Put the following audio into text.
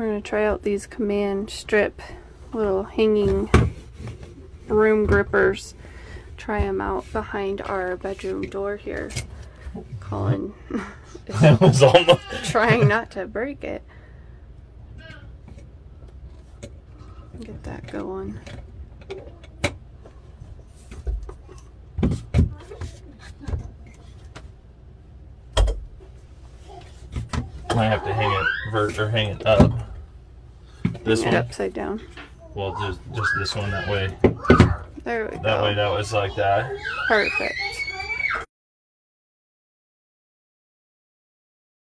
We're going to try out these Command Strip little hanging broom grippers. Try them out behind our bedroom door here. Colin is almost trying not to break it. Get that going. I have to hang it up. This one upside down. Well, just this one that way. There we go. That way, that was like that. Perfect.